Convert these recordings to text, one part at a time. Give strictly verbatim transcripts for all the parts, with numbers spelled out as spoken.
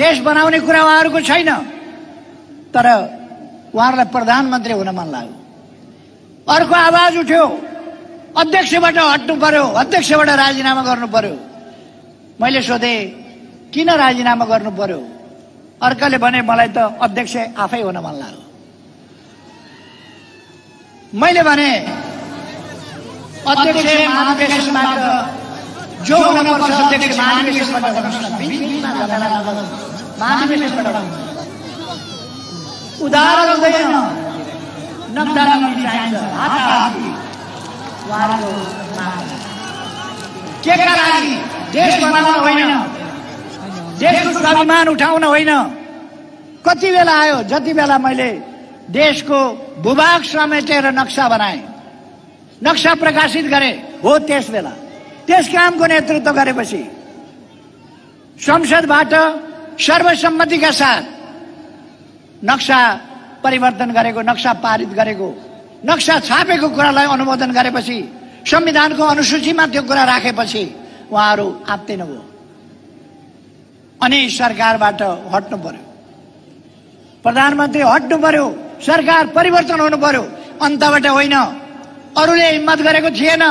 देश बनाउने कुरा उहाँहरुको छैन, तर उहाँहरुलाई प्रधानमन्त्री हुन मन लाग्यो। अर्को आवाज उठ्यो, अध्यक्षबाट हट्नु पर्यो, अध्यक्षबाट राजीनामा गर्नु पर्यो। मैले सोधे किन राजीनामा गर्नु पर्यो? अर्काले भने मलाई त अध्यक्ष आफै हुन मन लाग्यो। मैले भने अध्यक्ष महाधिवेशनबाट जो हुन पर्छ अध्यक्ष महाधिवेशनबाट गर्नुस्। उदाहरण हुँदैन, नम्दानम चाहिन्छ, हाताहाती वार्ता माग केका लागि? देश बनाउन होइन, देशको स्वाभिमान उठाउन होइन। कति बेला आयो, जति बेला मैले देशको भूभाग समेटेर नक्सा बनाए, नक्सा प्रकाशित गरे, हो त्यस बेला त्यस कामको नेतृत्व गरेपछि संसदबाट सर्वसम्मतिका साथ नक्सा परिवर्तन गरेको, नक्सा पारित गरेको, नक्सा छापेको कुरालाई अनुमोदन गरेपछि, संविधानको अनुसूचीमा त्यो कुरा राखेपछि उहाँहरू आप्ते नभयो अनि सरकारबाट हट्नु पर्यो। प्रधानमन्त्री हट्नु पर्यो, सरकार परिवर्तन हुनु पर्यो। अन्तबाट होइन, अरूले हिम्मत गरेको थिएन,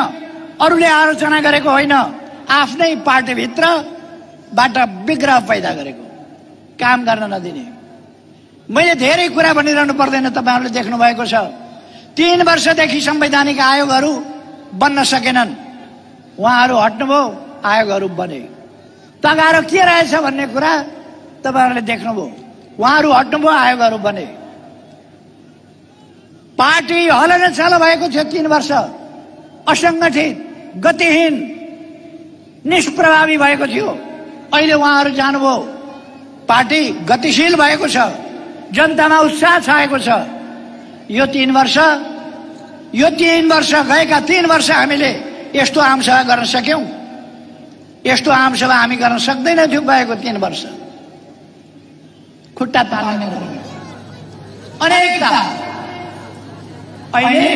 अरूले आलोचना गरेको होइन, आफ्नै पार्टीभित्रबाट विग्रह पैदा गरेको, काम गर्न नदिने। मैले धेरै कुरा भनिरहनु पर्दैन, तपाईहरुले देख्नु भएको छ। तीन वर्षदेखि संवैधानिक आयोगहरु बन्न सकेनन्, उहाँहरु हट्नुभयो, आयोगहरु बने। तगारो के रहेछ भन्ने कुरा तपाईहरुले देख्नुभयो। उहाँहरु हट्नुभयो, आयोगहरु बने। पार्टी हलनचल भएको थियो तीन वर्ष, असंगठित, गतिहीन, निष्प्रभावी भएको थियो। अहिले उहाँहरु जानुभयो, पार्टी गतिशील भएको छ, जनतामा उत्साह छाएको छ। यो तीन वर्ष यो तीन वर्ष गएका तीन वर्ष हामीले यस्तो आमसभा गर्न सक्यौं? यस्तो आमसभा हामी गर्न सक्दैनथ्यौं गएको तीन वर्ष। खुट्टा तान्ने अनेकता, अहिले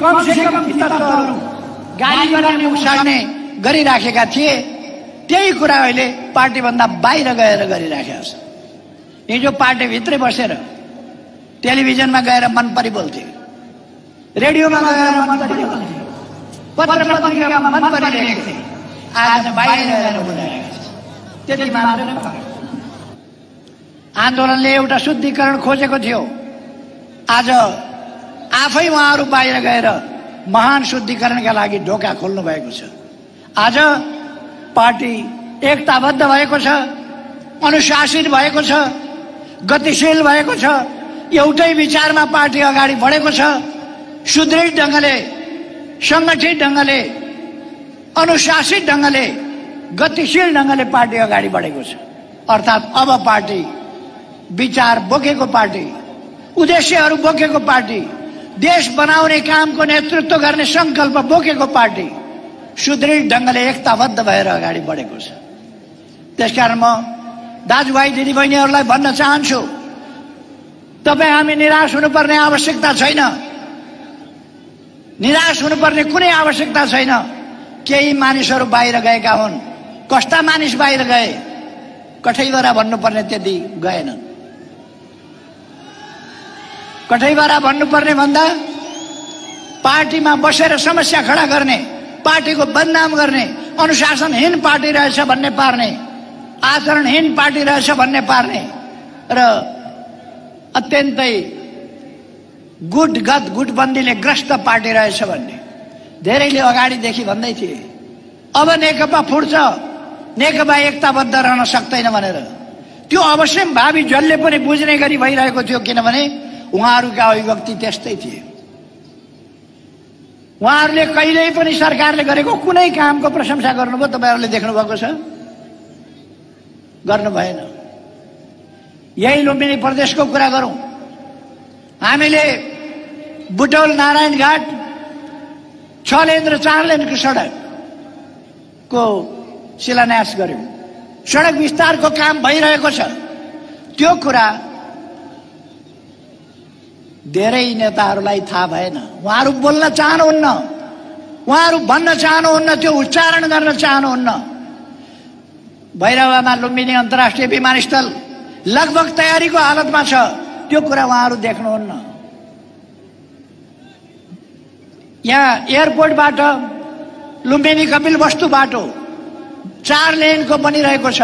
कम से कम वितर्कहरू गाली गर्ने, उक्साउने गरिराखेका थिए। त्यही कुरा अहिले पार्टीभन्दा बाहिर गएर गरिराखेका छ। हिजो पार्टी भित्रै बसेर टेलिभिजनमा गएर मनपरी बोल्थे, रेडियोमा गएर मनपरी बोल्थे, पत्र पत्रिकामा मनपरी लेख्थे, आज बाहिर गएर बोलिरहेको छ। त्यति मात्र नभएर आन्दोलनले एउटा शुद्धिकरण खोजेको थियो, आज आफै उहाँहरू बाहिर गएर महान शुद्धिकरणका लागि ढोका खोल्नु भएको छ। आज पार्टी एकताबद्ध भएको छ, अनुशासित भएको छ, गतिशील भएको छ, एउटै विचारमा पार्टी अगाडि बढेको छ। सुदृढ ढंगले, संगठित ढंगले, अनुशासित ढंगले, गतिशील ढंगले पार्टी अगाडि बढेको छ। अर्थात् अब पार्टी विचार बोकेको पार्टी, उद्देश्यहरू बोकेको पार्टी, देश बनाउने कामको नेतृत्व गर्ने संकल्प बोकेको पार्टी सुदृढ ढंगले एकताबद्ध भएर अगाडि बढेको छ। त्यसकारण म दाजुभाइ दिदीबहिनीहरूलाई भन्न चाहन्छु, तपाईँ हामी निराश हुनुपर्ने आवश्यकता छैन, निराश हुनुपर्ने कुनै आवश्यकता छैन। केही मानिसहरू बाहिर गएका हुन्। कस्ता मानिस बाहिर गए? कठैबरा भन्नुपर्ने त्यति गएनन्। कठैबरा भन्नुपर्ने भन्दा पार्टीमा बसेर समस्या खडा गर्ने, पार्टीको बदनाम गर्ने, अनुशासनहीन पार्टी रहेछ भन्ने पार्ने, आचरणहीन पार्टी रहेछ भन्ने पार्ने र अत्यन्तै गुटगत गुटबन्दीले ग्रस्त पार्टी रहेछ भन्ने धेरैले अगाडिदेखि भन्दै थिए। अब नेकपा फुट्छ, नेकपा एकताबद्ध रहन सक्दैन भनेर। त्यो अवश्य भावी जसले पनि बुझ्ने गरी भइरहेको थियो, किनभने उहाँहरूका अभिव्यक्ति त्यस्तै थिए। उहाँहरूले कहिल्यै पनि सरकारले गरेको कुनै कामको प्रशंसा गर्नुभयो? तपाईँहरूले देख्नुभएको छ? गर्नु भएन। यही लुम्बिनी प्रदेशको कुरा गरौं, हामीले बुटवल नारायण घाट छ लेनको चार लेनको सडकको शिलान्यास गर्यौं। सडक विस्तारको काम भइरहेको छ। त्यो कुरा धेरै नेताहरूलाई थाहा भएन। उहाँहरू बोल्न चाहनुहुन्न, उहाँहरू भन्न चाहनुहुन्न, त्यो उच्चारण गर्न चाहनुहुन्न। भैरवामा लुम्बिनी अन्तर्राष्ट्रिय विमानस्थल लगभग तैयारी को हालत में छ। त्यो कुरा वहाँ देख्नुहुन्न। यहाँ एयरपोर्टबाट लुम्बिनी कपिल वस्तु बाटो चार लेन को बनिरहेको छ,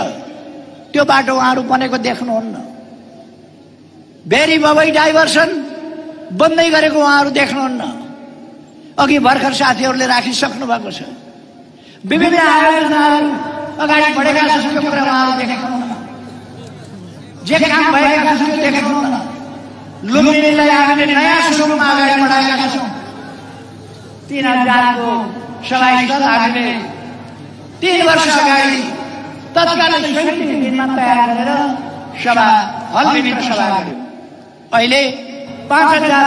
त्यो बाटो वहाँ बनेको देख्नुहुन्न। बेरी बबई डाइभर्सन बन्दै गरेको वहाँ देख्नुहुन्न। अघि भर्खर साथीहरूले राखिसक्नु भएको छ। विभिन्न आयोजनाहरू अगाडि बढेका छन्, त्यो कुरा वहाँ देख्नुहुन्न। जे काम भएका छन् त्यो देख्नुहुन्न। लुम्बिनीलाई हामीले नयाँ स्वरूपमा अगाडि बढाएका छौँ। तीन हजार को सभास्थल हामीले तीन वर्ष अगाडि तत्कालीन समिति दिनमा तयार गरेर सभा हल निर्मित सभा गर्यो। अहिले पांच हजार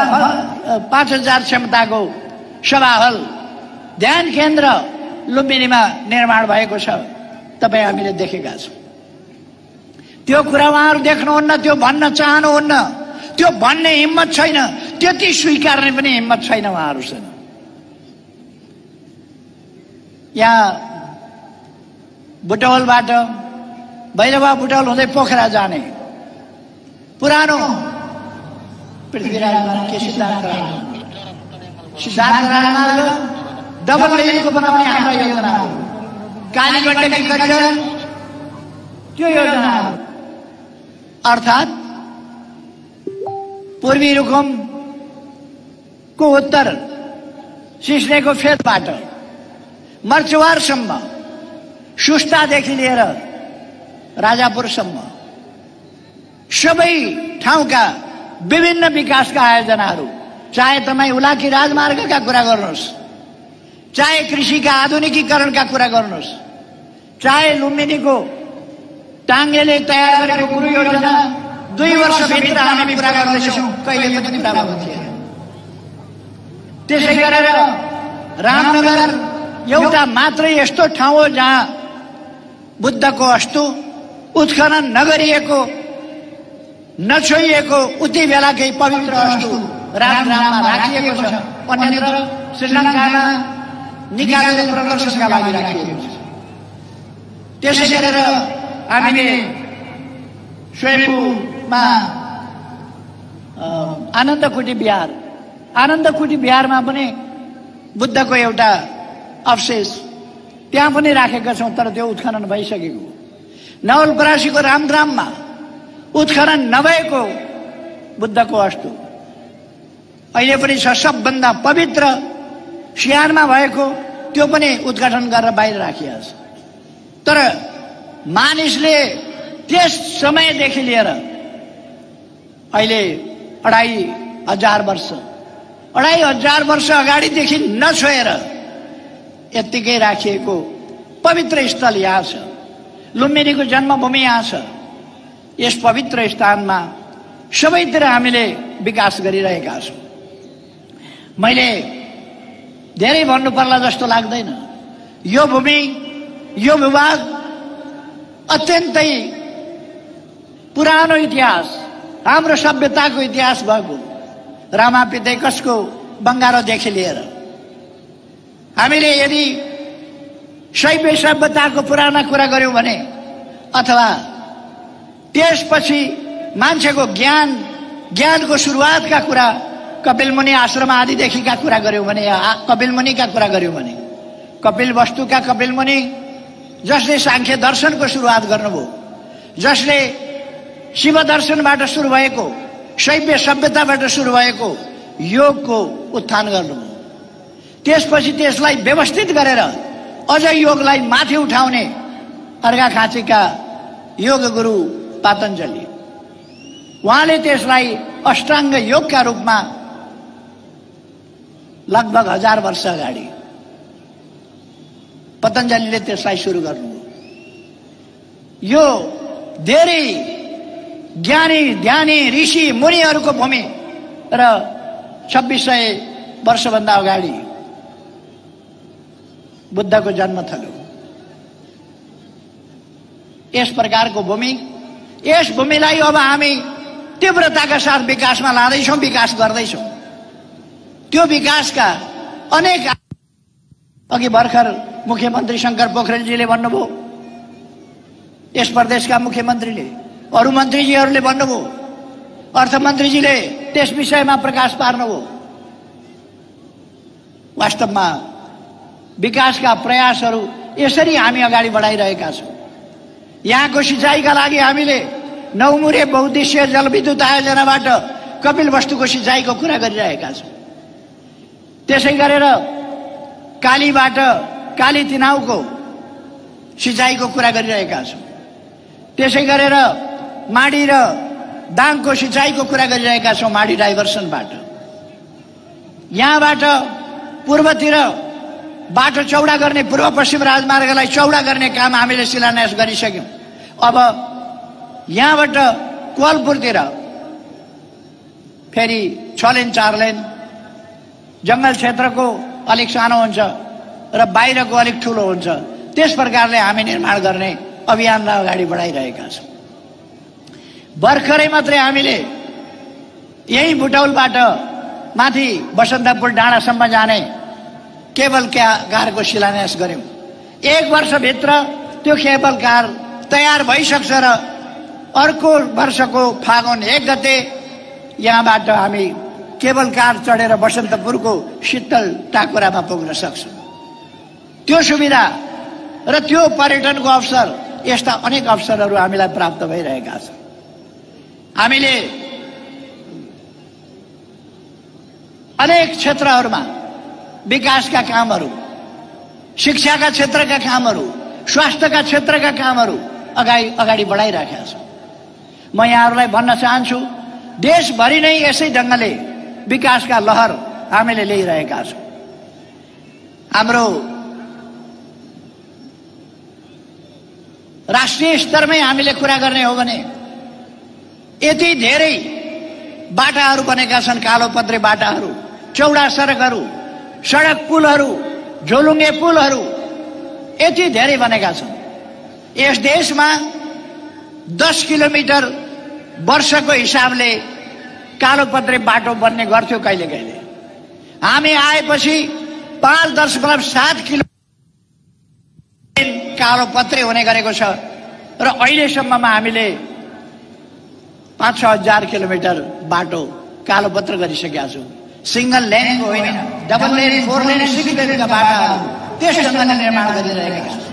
पांच हजार क्षमता को सभा हल ध्यान केन्द्र लुम्बिनीमा निर्माण भएको छ। तपाई हामीले देखेका छौँ। त्यो कुरा वहाँहरु देख्नुहुन्न, त्यो भन्न चाहनुहुन्न, त्यो भन्ने हिम्मत छैन, त्यति स्वीकार्ने पनि हिम्मत छैन वहाँहरुसँग। यहाँ बुटवलबाट भैरवा बुटवल हुँदै पोखरा जाने पुरानो पृथ्वीराज के सिद्धान्त सिद्धान्त राणाको डबल लेनको बनाउने हाम्रो योजना हो। कालीगण्डकी करिडर त्यो योजना हो। अर्थात पूर्वी रुकुम को उत्तर सिस्नेको फेदबाट मर्चवारसम्म, सुस्तादेखि लिएर राजापुरसम्म सबै ठाउँका विभिन्न विकासका आयोजनाहरू, चाहे तपाईँ उलाकी राजमार्गका कुरा गर्नुहोस्, चाहे कृषिका आधुनिकीकरणका कुरा गर्नुहोस्, चाहे लुम्बिनीको टाङ्गेले तयार गरेको कुरो योजना दुई वर्षभित्र हामी पुरा गर्दैछौँ, कहिले पनि पुरा भएको थिएन। त्यसै गरेर रामनगर एउटा मात्रै यस्तो ठाउँ हो जहाँ बुद्धको अस्तु उत्खनन नगरिएको, नछोइएको, उति बेलाकै पवित्र अस्तु रामनाममा राखिएको छ। अन्यत्र श्रीलङ्कामा निकालेको प्रदर्शनका लागि राखिएको छ। त्यसै गरेर हामीले स्वेपुमा आनन्दकुटी बिहार आनन्दकुटी बिहारमा पनि बुद्धको एउटा अवशेष त्यहाँ पनि राखेका छौँ, तर त्यो उत्खनन भइसकेको। नवलपरासीको रामग्राममा उत्खनन नभएको बुद्धको अस्तु अहिले पनि छ। सबभन्दा पवित्र सियानमा भएको त्यो पनि उद्घाटन गरेर बाहिर राखिएको छ। तर मानिसले त्यस समयदेखि लिएर अहिले अढाई हजार वर्ष अढाई हजार वर्ष अगाडिदेखि नछोएर यत्तिकै राखिएको पवित्र स्थल यहाँ छ। लुम्बिनीको जन्मभूमि यहाँ छ। यस पवित्र स्थानमा सबैतिर हामीले विकास गरिरहेका छौँ। मैले धेरै भन्नुपर्ला जस्तो लाग्दैन। यो भूमि, यो विभाग अत्यन्तै पुरानो इतिहास, हाम्रो सभ्यताको इतिहास भएको, रामापिथेकसको बङ्गालोदेखि लिएर हामीले यदि शैव सभ्यताको पुराना कुरा गर्यौं भने, अथवा त्यसपछि मान्छेको ज्ञान ज्ञानको सुरुवातका कुरा कपिलमुनि आश्रम आदिदेखिका कुरा गर्यौं भने, कपिलमुनिका कुरा गर्यौं भने, कपिल वस्तुका कपिलमुनि जसले सांख्य दर्शनको सुरुवात गर्नुभयो, जसले शिव दर्शनबाट सुरु भएको, शैव सभ्यताबाट सुरु भएको योगको उत्थान गर्नुभयो। त्यसपछि त्यसलाई व्यवस्थित गरेर अझ योगलाई माथि उठाउने अर्घाखाँचीका योग गुरु पातञ्जलि, उहाँले त्यसलाई अष्टाङ्ग योगका रूपमा लगभग हजार वर्ष अगाडि पतञ्जलिले त्यसलाई सुरु गर्नुभयो। यो धेरै ज्ञानी ध्यानी ऋषि मुनिहरूको भूमि र छब्बिस सय वर्षभन्दा अगाडि बुद्धको जन्म थलो। यस प्रकारको भूमि, यस भूमिलाई अब हामी तीव्रताका साथ विकासमा लाँदैछौँ, विकास गर्दैछौँ। त्यो विकासका अनेक, अघि भर्खर मुख्यमन्त्री शंकर पोखरेलजीले भन्नुभयो, यस प्रदेशका मुख्यमन्त्रीले, अरु मन्त्रीजीहरूले भन्नुभयो, अर्थमन्त्रीजीले त्यस विषयमा प्रकाश पार्नुभयो। वास्तवमा विकासका प्रयासहरू यसरी हामी अगाडि बढाइरहेका छौं। यहाँको सिंचाइका लागि हामीले नौमुरे बहुउद्देश्य जलविद्युत आयोजनाबाट कपिलवस्तुको सिंचाइको कुरा गरिरहेका छौं। त्यसै गरेर कालीबाट काली तिनाउको सिंचाइको कुरा गरिरहेका छौं। त्यसै गरेर माडी र दाङको सिंचाइको कुरा गरिरहेका छौं। माडी डाइभर्सनबाट यहाँबाट पूर्वतिर बाटो चौडा गर्ने, पूर्व पश्चिम राजमार्गलाई चौडा गर्ने काम हामीले शिलान्यास गरिसक्यौं। अब यहाँबाट कोलपुरतिर फेरि छ लेन चार लेन, जंगल क्षेत्रको अलिक सानो हुन्छ र बाहिरको अलिक ठूलो हुन्छ, त्यस प्रकारले हामी निर्माण गर्ने अभियानलाई अगाडि बढाइरहेका छौं। भर्खरै मात्रै हामीले यही बुटवलबाट माथि बसन्तपुर डाँडासम्म जाने केबल कारको शिलान्यास गर्यौं। एक वर्षभित्र त्यो केबल कार तयार भइसक्छ र अर्को वर्षको फागुन एक गते यहाँबाट हामी केबल कार चढेर बसन्तपुरको शीतल टाकुरामा पुग्न सक्छौं। त्यो सुविधा र त्यो पर्यटनको अवसर, यस्ता अनेक अवसरहरू हामीलाई प्राप्त भइरहेका छन्। हामीले अनेक क्षेत्रहरूमा विकासका कामहरू, शिक्षाका क्षेत्रका कामहरू, स्वास्थ्यका क्षेत्रका कामहरू अगाडि अगाडि बढाइरहेका छौं। म यहाँहरूलाई भन्न चाहन्छु, देशभरि नै यसै ढङ्गले विकासका लहर हामीले ल्याइरहेका छौं। हाम्रो राष्ट्रिय स्तरमै हामीले कुरा गर्ने हो भने यति धेरै बाटाहरू बनेका छन्, कालोपत्रे बाटाहरू, चौडा सडकहरू, सडक पुलहरू, झोलुङ्गे पुलहरू यति धेरै बनेका छन्। यस देशमा दस किलोमिटर वर्षको हिसाबले कालोपत्रे बाटो बन्ने गर्थ्यो कहिले कहिले। हामी आएपछि पाँच दशमलव सात किलो कालोपत्रे हुने गरेको छ र अहिलेसम्ममा हामीले पाँच छ हजार किलोमिटर बाटो कालोपत्र गरिसकेका छौँ। सिंगल लेनको होइन, double lane, four lane, six लेनका बाटाहरू त्यस ढङ्गले निर्माण गरिरहेका छौँ।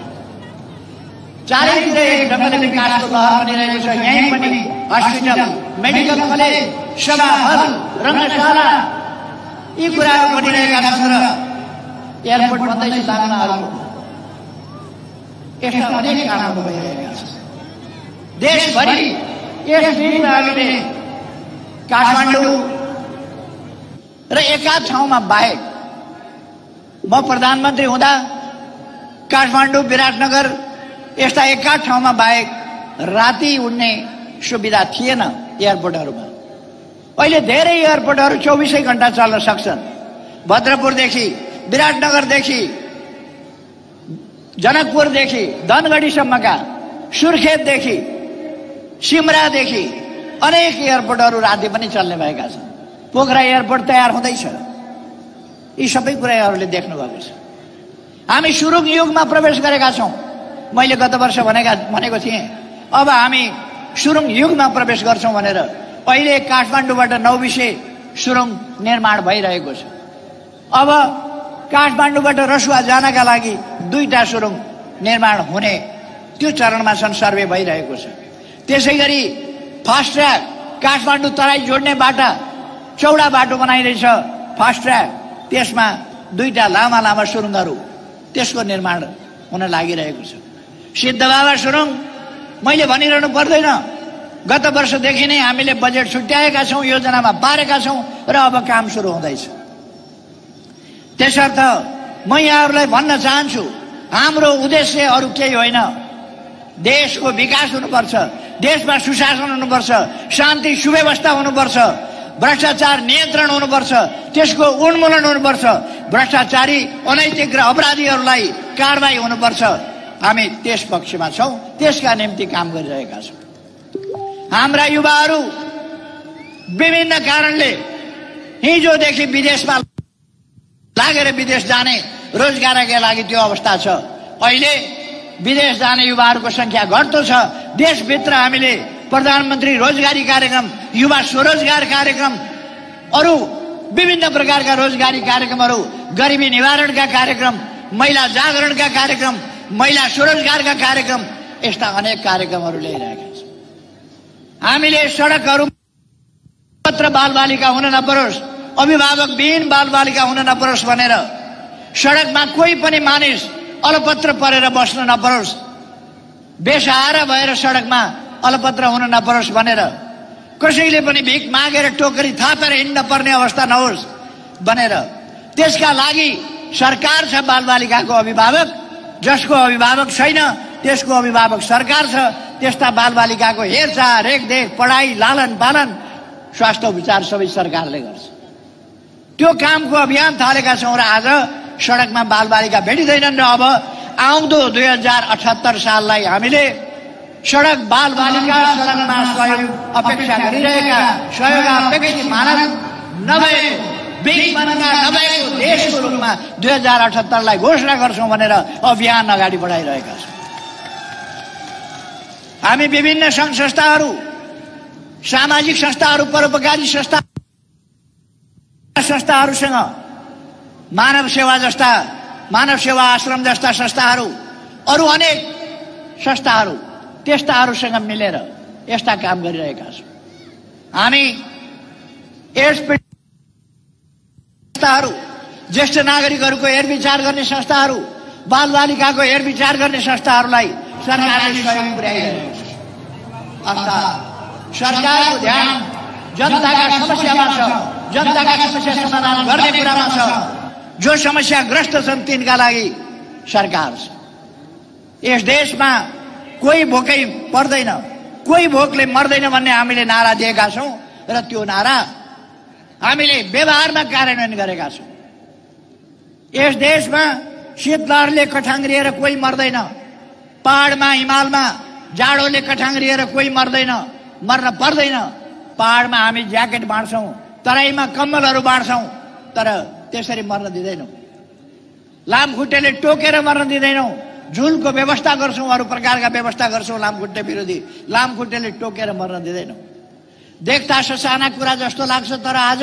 चारैतिर एक ढङ्गले विकासको लहर बनिरहेको छ। यहीँ पनि हस्पिटल, मेडिकल कलेज, सभा हल, रङ्गशाला यी कुराहरू बनिरहेका छन् र एयरपोर्ट भन्दै लाग्नहरू यस्ता अनेक कामहरू भइरहेका छन्। देशभरि यस दिनमा हामीले काठमाडौँ र एकाध ठाउँमा बाहेक, म प्रधानमन्त्री हुँदा काठमाडौँ, विराटनगर यस्ता एकाध ठाउँमा बाहेक राति उड्ने सुविधा थिएन एयरपोर्टहरूमा। अहिले धेरै एयरपोर्टहरू चौबिसै घण्टा चल्न सक्छन्। भद्रपुरदेखि, विराटनगरदेखि, जनकपुरदेखि, धनगढीसम्मका, सुर्खेतदेखि, सिमरादेखि अनेक एयरपोर्टहरू राति पनि चल्ने भएका छन्। पोखरा एयरपोर्ट तयार हुँदैछ। यी सबै कुराहरूले देख्नुभएको छ। हामी सुरुङ युगमा प्रवेश गरेका छौँ। मैले गत वर्ष भनेका भनेको थिएँ, अब हामी सुरुङ युगमा प्रवेश गर्छौँ भनेर। अहिले काठमाडौँबाट नौबिसे सुरुङ निर्माण भइरहेको छ। अब काठमाडौँबाट रसुवा जानका लागि दुईटा सुरुङ निर्माण हुने त्यो चरणमा छन्, सर्वे भइरहेको छ। त्यसै गरी फास्ट ट्र्याक काठमाडौँ तराई जोड्ने बाटा, चौडा बाटो बनाइरहेछ फास्ट ट्र्याक, त्यसमा दुईटा लामा लामा सुरुङहरू त्यसको निर्माण हुन लागिरहेको छ। सिद्धबाबा सुरुङ मैले भनिरहनु पर्दैन, गत वर्षदेखि नै हामीले बजेट छुट्याएका छौँ, योजनामा पारेका छौँ र अब काम सुरु हुँदैछ। त्यसर्थ म यहाँहरूलाई भन्न चाहन्छु, हाम्रो उद्देश्य अरू केही होइन, देशको विकास हुनुपर्छ, देशमा सुशासन हुनुपर्छ, शान्ति सुव्यवस्था हुनुपर्छ, भ्रष्टाचार नियन्त्रण हुनुपर्छ, त्यसको उन्मूलन हुनुपर्छ, भ्रष्टाचारी, अनैतिक र अपराधीहरूलाई कारबाही हुनुपर्छ। हामी त्यस पक्षमा छौँ, त्यसका निम्ति काम गरिरहेका छौँ। हाम्रा युवाहरू विभिन्न कारणले हिजोदेखि विदेशमा लागेर विदेश जाने रोजगारका लागि त्यो अवस्था छ। अहिले विदेश जाने युवाहरूको संख्या घट्दो छ। देशभित्र हामीले प्रधानमन्त्री रोजगारी कार्यक्रम, युवा स्वरोजगार कार्यक्रम, अरु विभिन्न प्रकारका रोजगारी कार्यक्रमहरु, गरिबी निवारणका कार्यक्रम, महिला जागरणका कार्यक्रम, महिला स्वरोजगारका कार्यक्रम, यस्ता अनेक कार्यक्रमहरु ल्याइरहेका छौं। हामीले सडकहरुमा मात्र बालबालिका हुन नपरोस्, अभिभावक विहीन बालबालिका हुन नपरोस् भनेर सडकमा कोही पनि मानिस अलपत्र परेर बस्न नपरोस्, बेसहारा भएर सडकमा अलपत्र हुन नपरोस् भनेर, कसैले पनि भिख मागेर टोकरी थापेर हिँड्न पर्ने अवस्था नहोस् भनेर, त्यसका लागि सरकार छ बालबालिकाको अभिभावक, जसको अभिभावक छैन त्यसको अभिभावक सरकार छ। त्यस्ता बालबालिकाको हेरचाह, रेखदेख, पढाइ, लालन पालन, स्वास्थ्य उपचार सबै सरकारले गर्छ। त्यो कामको अभियान थालेका छौं र आज सडकमा बालबालिका भेटिँदैनन् र अब आउँदो दुई हजार अठहत्तर साललाई हामीले सडक बाल बालिका सडकमा सहयोग अपेक्षा गरिरहेका सहयोगापेक्षी मानव नभए विज्ञानका नभएको देशको रूपमा दुई हजार अठहत्तरलाई घोषणा गर्छौं भनेर अभियान अगाडि बढाइरहेका छौं। हामी विभिन्न सङ्घ संस्थाहरू, सामाजिक संस्थाहरू, परोपकारी संस्था संस्थाहरूसँग मानव सेवा जस्ता मानव सेवा आश्रम जस्ता संस्थाहरू, अरू अनेक संस्थाहरू, त्यस्ताहरूसँग मिलेर यस्ता काम गरिरहेका छौं। हामी एड्स संस्थाहरू, ज्येष्ठ नागरिकहरूको हेरविचार गर्ने संस्थाहरू, बालबालिकाको हेरविचार गर्ने संस्थाहरूलाई सरकारले सहयोग पुर्याइरहेको छ। अर्थात् सरकारको ध्यान जनताका समस्यामा छ, जनताका समस्या समाधान गर्ने कुरामा छ। जो समस्याग्रस्त छन् तिनका लागि सरकार छ। यस देशमा कोही भोकै पर्दैन, कोही भोकले मर्दैन भन्ने हामीले नारा दिएका छौं र त्यो नारा हामीले व्यवहारमा कार्यान्वयन गरेका छौं। यस देशमा शीतलहरले कठाङ्ग्रिएर कोही मर्दैन, पहाडमा हिमालमा जाडोले कठाङ्ग्रिएर कोही मर्दैन, मर्न पर्दैन। पहाडमा हामी ज्याकेट बाँड्छौं, तराईमा कम्बलहरू बाँड्छौं, तर त्यसरी मर्न दिदैनौं। लामखुट्टेले टोकेर मर्न दिदैनौं, झुलको व्यवस्था गर्छौं, अरू प्रकारका व्यवस्था गर्छौं। लामखुट्टे विरोधी, लामखुट्टेले टोकेर मर्न दिदैनौं। देख्दा ससाना कुरा जस्तो लाग्छ, तर आज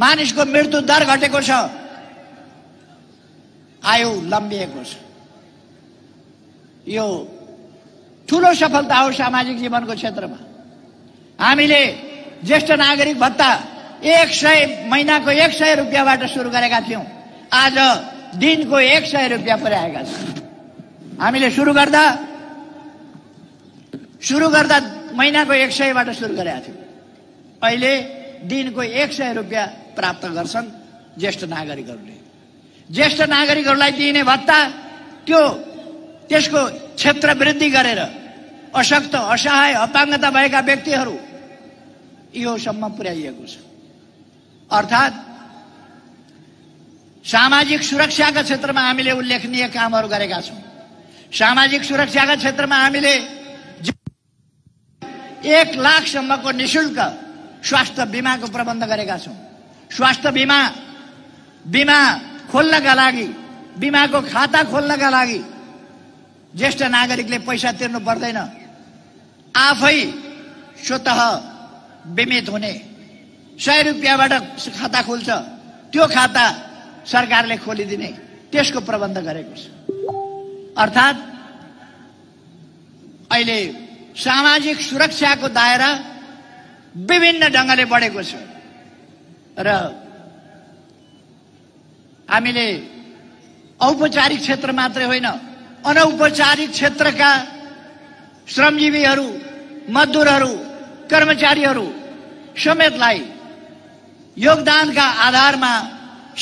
मानिसको मृत्यु दर घटेको छ, आयु लम्बिएको छ। यो ठूलो सफलता हो सामाजिक जीवनको क्षेत्रमा। हामीले ज्येष्ठ नागरिक भत्ता एक सय महिनाको एक सय रुपियाँबाट सुरु गरेका थियौं, आज दिनको एक सय रुपियाँ पुर्याएका छौं। हामीले सुरु गर्दा सुरु गर्दा महिनाको एक सयबाट सुरु गरेका थियौँ, अहिले दिनको एक सय रुपियाँ प्राप्त गर्छन् ज्येष्ठ नागरिकहरूले। ज्येष्ठ नागरिकहरूलाई दिइने भत्ता त्यो त्यसको क्षेत्र वृद्धि गरेर अशक्त, असहाय, अपाङ्गता भएका व्यक्तिहरू योसम्म पुर्याइएको छ। अर्थात् सामाजिक सुरक्षाका क्षेत्रमा हामीले उल्लेखनीय कामहरू गरेका छौँ। सामाजिक सुरक्षाका क्षेत्रमा हामीले एक लाखसम्मको निशुल्क स्वास्थ्य बीमाको प्रबन्ध गरेका छौँ। स्वास्थ्य बीमा बीमा खोल्नका लागि, बीमाको खाता खोल्नका लागि ज्येष्ठ नागरिकले पैसा तिर्नु पर्दैन, आफै स्वतः बीमित हुने। सय रुपियाँबाट खाता खोल्छ, त्यो खाता सरकारले खोलिदिने, त्यसको प्रबन्ध गरेको छ। अर्थात् अहिले सामाजिक सुरक्षाको दायरा विभिन्न ढङ्गले बढेको छ र हामीले औपचारिक क्षेत्र मात्रै होइन, अनौपचारिक क्षेत्रका श्रमजीवीहरू, मजदुरहरू, कर्मचारीहरू समेतलाई योगदानका आधारमा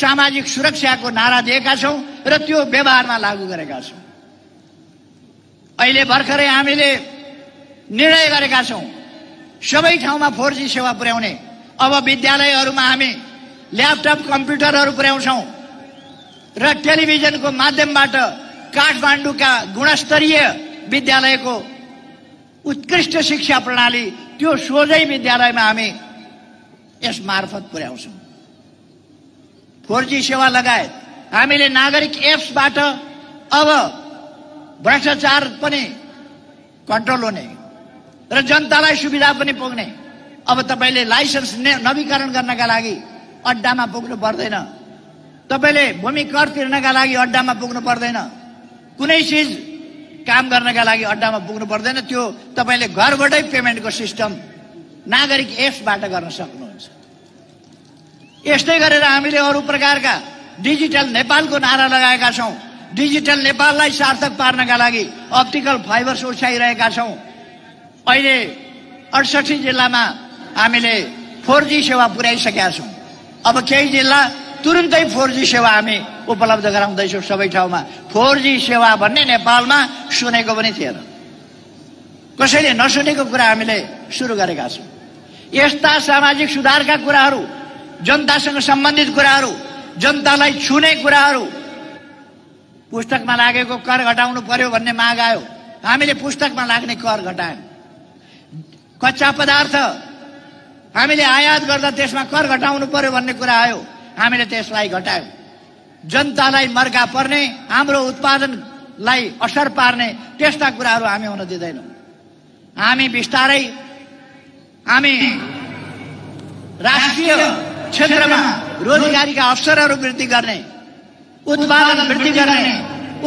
सामाजिक सुरक्षाको नारा दिएका छौँ र त्यो व्यवहारमा लागू गरेका छौँ। अहिले भर्खरै हामीले निर्णय गरेका छौँ सबै ठाउँमा फोर जी सेवा पुर्याउने। अब विद्यालयहरूमा हामी ल्यापटप, कम्प्युटरहरू पुर्याउँछौँ र टेलिभिजनको माध्यमबाट काठमाडौँका गुणस्तरीय विद्यालयको उत्कृष्ट शिक्षा प्रणाली त्यो सोझै विद्यालयमा हामी यस मार्फत पुर्याउँछौँ। फोर जी सेवा लगायत हामीले नागरिक एप्सबाट अब भ्रष्टाचार पनि कन्ट्रोल हुने र र जनतालाई सुविधा पनि पुग्ने। अब तपाईले लाइसेन्स नवीकरण गर्नका लागि अड्डामा पुग्नु पर्दैन, तपाईले भूमि कर तिर्नका लागि अड्डामा पुग्नु पर्दैन, कुनै चीज काम गर्नका लागि अड्डामा पुग्नु पर्दैन। त्यो तपाईले घरबाटै पेमेन्टको सिस्टम नागरिक एप्सबाट गर्न सक्नुहुन्छ। यस्तै गरेर हामीले अरू प्रकारका डिजिटल नेपालको नारा लगाएका छौं। डिजिटल नेपाललाई सार्थक पार्नका लागि अप्टिकल फाइबर उछाइरहेका छौं। अहिले अठसट्ठी जिल्लामा हामीले फोर जी सेवा पुर्याइसकेका छौं। अब केही जिल्ला तुरुन्तै फोर जी सेवा हामी उपलब्ध गराउँदैछौं। सबै ठाउँमा फोर जी सेवा भन्ने नेपालमा सुनेको पनि थिएन, कसैले नसुनेको कुरा हामीले सुरु गरेका छौं। यस्ता सामाजिक सुधारका कुराहरू, जनतासँग सम्बन्धित कुराहरू, जनतालाई छुने कुराहरू। पुस्तकमा लागेको कर घटाउनु पर्यो भन्ने माग आयो, हामीले पुस्तकमा लाग्ने कर घटायौं। कच्चा पदार्थ हामीले आयात गर्दा त्यसमा कर घटाउनु पर्यो भन्ने कुरा आयो, हामीले त्यसलाई घटायौं। जनतालाई मर्का पर्ने, हाम्रो उत्पादनलाई असर पार्ने त्यस्ता कुराहरू हामी हुन दिँदैनौं। हामी बिस्तारै हामी राष्ट्रिय क्षेत्रमा रोजगारीका अवसरहरू वृद्धि गर्ने, उत्पादन वृद्धि गर्ने,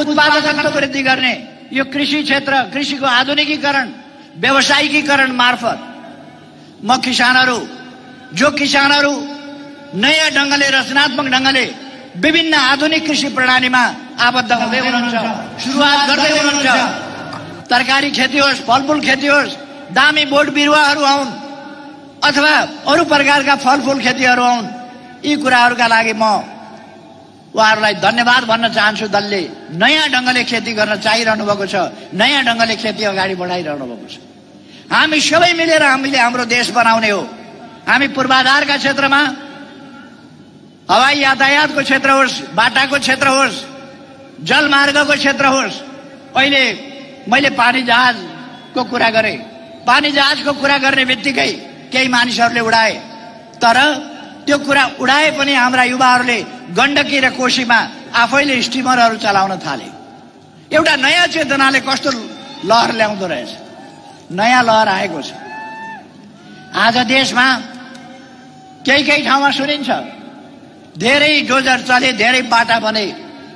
उत्पादकत्व वृद्धि गर्ने, यो कृषि क्षेत्र, कृषिको आधुनिकीकरण, व्यवसायीकरण मार्फत म किसानहरू, जो किसानहरू नयाँ ढङ्गले, रचनात्मक ढङ्गले विभिन्न आधुनिक कृषि प्रणालीमा आबद्ध हुँदै हुनुहुन्छ, सुरुवात गर्दै हुनुहुन्छ। तरकारी खेती होस्, फलफूल खेती होस्, दामी बोट बिरुवाहरू आउन् अथवा अरू प्रकारका फलफूल खेतीहरू आउन्, यी कुराहरूका लागि म उहाँहरूलाई धन्यवाद भन्न चाहन्छु। दलले नयाँ ढङ्गले खेती गर्न चाहिरहनु भएको छ, नयाँ ढङ्गले खेती अगाडि बढाइरहनु भएको छ। हामी सबै मिलेर हामीले हाम्रो देश बनाउने हो। हामी पूर्वाधारका क्षेत्रमा, हवाई यातायातको क्षेत्र होस्, बाटाको क्षेत्र होस्, जलमार्गको क्षेत्र होस्। अहिले मैले पानी जहाजको कुरा गरेँ, पानी जहाजको कुरा गर्ने बित्तिकै केही मानिसहरूले उडाए, तर त्यो कुरा उडाए पनि हाम्रा युवाहरूले गण्डकी र कोशीमा आफैले स्टिमरहरू चलाउन थाले। एउटा नयाँ चेतनाले कस्तो लहर ल्याउँदो रहेछ, नयाँ लहर आएको छ। आज देशमा केही केही ठाउँमा सुनिन्छ धेरै डोजर चले, धेरै बाटा बने,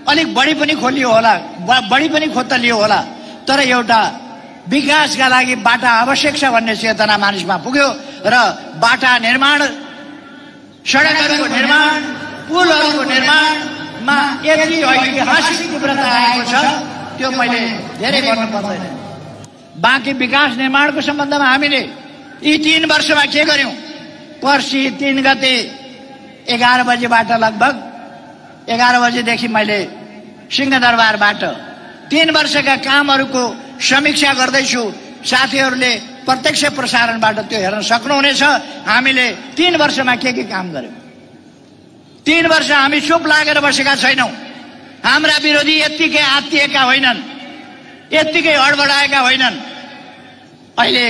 अलिक बढी पनि खोलियो होला, बढी पनि खोतलियो होला, तर एउटा विकासका लागि बाटा आवश्यक छ भन्ने चेतना मानिसमा पुग्यो र बाटा निर्माण, सडकहरूको निर्माण, पुलहरूको निर्माणमा यति ऐतिहासिक तीव्रता आएको छ, त्यो मैले धेरै भन्नु पर्दैन। बाँकी विकास निर्माणको सम्बन्धमा हामीले यी तीन वर्षमा के गर्यौं? पर्सि तीन गते एघार बजेबाट लगभग एघार बजेदेखि मैले सिंहदरबारबाट तीन वर्षका कामहरूको समीक्षा गर्दैछु। साथीहरूले प्रत्यक्ष प्रसारणबाट त्यो हेर्न सक्नुहुनेछ। हामीले तीन वर्षमा के के काम गर्यौं? तीन वर्ष हामी चुप लागेर बसेका छैनौं। हाम्रा विरोधी यत्तिकै आत्तिएका होइनन्, यत्तिकै अडबडाएका होइनन्। अहिले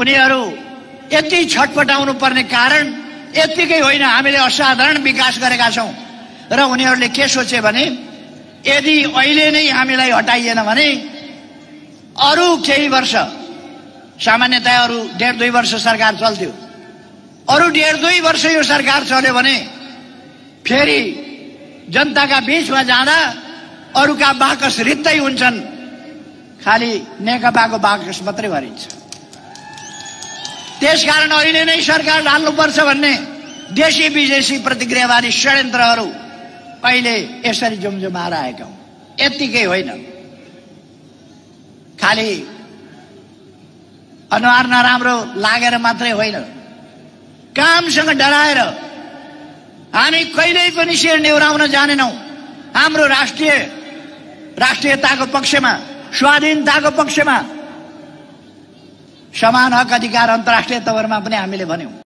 उनीहरू यति छटपटाउनु पर्ने कारण यत्तिकै होइन, हामीले असाधारण विकास गरेका छौं। र उनीहरूले के सोचे भने यदि अहिले नै हामीलाई हटाइएन भने अरू केही वर्ष, सामान्यतया अरू डेढ दुई वर्ष सरकार चल्थ्यो, अरू डेढ दुई वर्ष यो सरकार चल्यो भने फेरि जनताका बीचमा जाँदा अरूका बाकस रित्तै हुन्छन्, खालि नेकपाको बाकस मात्रै भरिन्छ। त्यसकारण अहिले नै सरकार ढाल्नुपर्छ भन्ने देशी विदेशी प्रतिक्रियावादी षड्यन्त्रहरू अहिले यसरी जुमजुमाएर आएका हुन्। यत्तिकै होइन, खालि अनुहार नराम्रो लागेर मात्रै होइन, कामसँग डराएर हामी कहिल्यै पनि शिर निहुराउन जानेनौं। हाम्रो राष्ट्रिय राष्ट्रियताको पक्षमा, स्वाधीनताको पक्षमा, समान हक अधिकार अन्तर्राष्ट्रिय तवरमा पनि हामीले भन्यौं।